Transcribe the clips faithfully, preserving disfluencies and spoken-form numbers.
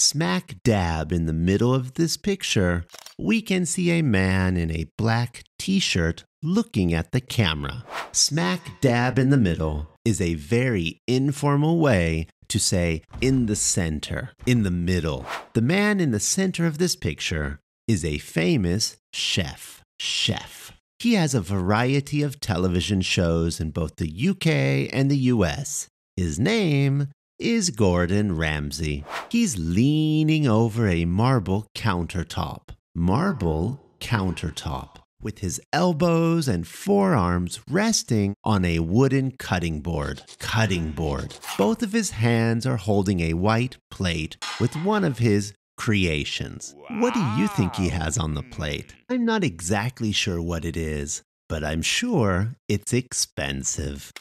Smack dab in the middle of this picture, we can see a man in a black t-shirt looking at the camera. Smack dab in the middle is a very informal way to say in the center, in the middle. The man in the center of this picture is a famous chef. Chef. He has a variety of television shows in both the U K and the U S. His name is Gordon Ramsay. He's leaning over a marble countertop. Marble countertop. With his elbows and forearms resting on a wooden cutting board. Cutting board. Both of his hands are holding a white plate with one of his creations. Wow. What do you think he has on the plate? I'm not exactly sure what it is, but I'm sure it's expensive.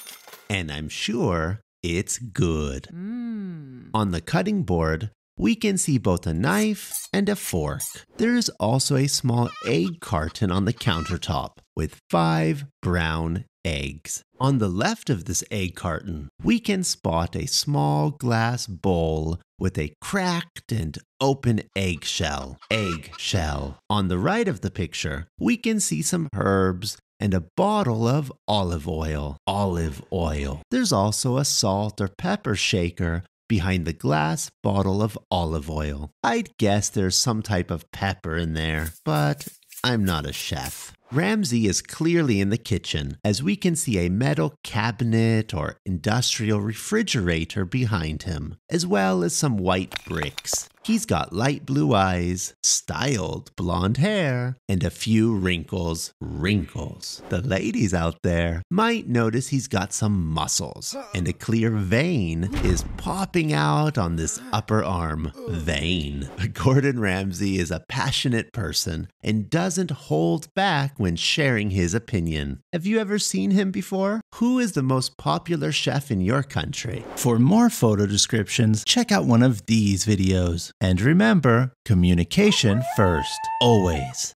And I'm sure it's good. Mm. On the cutting board, we can see both a knife and a fork. There is also a small egg carton on the countertop with five brown eggs. On the left of this egg carton, we can spot a small glass bowl with a cracked and open eggshell. Eggshell. On the right of the picture, we can see some herbs and a bottle of olive oil. Olive oil. There's also a salt or pepper shaker behind the glass bottle of olive oil. I'd guess there's some type of pepper in there, but I'm not a chef. Ramsay is clearly in the kitchen, as we can see a metal cabinet or industrial refrigerator behind him, as well as some white bricks. He's got light blue eyes, styled blonde hair, and a few wrinkles. Wrinkles. The ladies out there might notice he's got some muscles, and a clear vein is popping out on this upper arm. Vein. Gordon Ramsay is a passionate person and doesn't hold back when sharing his opinion. Have you ever seen him before? Who is the most popular chef in your country? For more photo descriptions, check out one of these videos. And remember, communication first, always.